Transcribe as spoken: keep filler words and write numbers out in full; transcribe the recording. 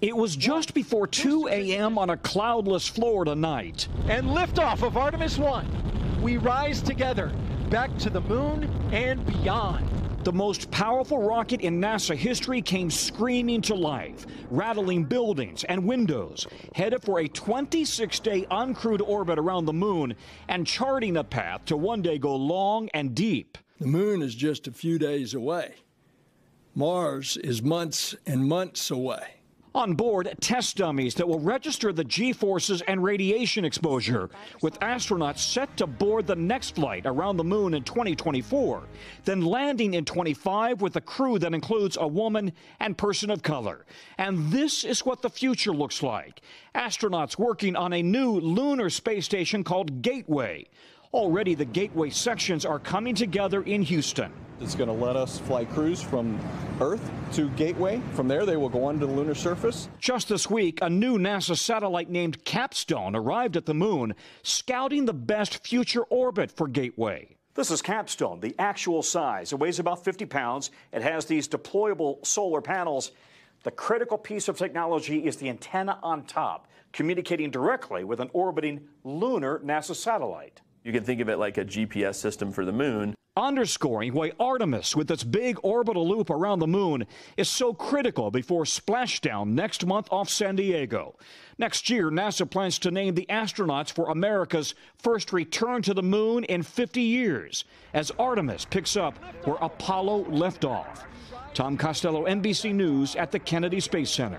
It was just before two A M on a cloudless Florida night. And liftoff of Artemis one. We rise together, back to the moon and beyond. The most powerful rocket in NASA history came screaming to life, rattling buildings and windows, headed for a twenty-six day uncrewed orbit around the moon and charting a path to one day go long and deep. The moon is just a few days away. Mars is months and months away. On board, test dummies that will register the G-forces and radiation exposure, with astronauts set to board the next flight around the moon in twenty twenty-four, then landing in twenty-five with a crew that includes a woman and person of color. And this is what the future looks like. Astronauts working on a new lunar space station called Gateway. Already, the Gateway sections are coming together in Houston. It's going to let us fly crews from Earth to Gateway. From there, they will go on to the lunar surface. Just this week, a new NASA satellite named Capstone arrived at the moon, scouting the best future orbit for Gateway. This is Capstone, the actual size. It weighs about fifty pounds. It has these deployable solar panels. The critical piece of technology is the antenna on top, communicating directly with an orbiting lunar NASA satellite. You can think of it like a G P S system for the moon. Underscoring why Artemis, with its big orbital loop around the moon, is so critical before splashdown next month off San Diego. Next year, NASA plans to name the astronauts for America's first return to the moon in fifty years, as Artemis picks up where Apollo left off. Tom Costello, N B C News, at the Kennedy Space Center.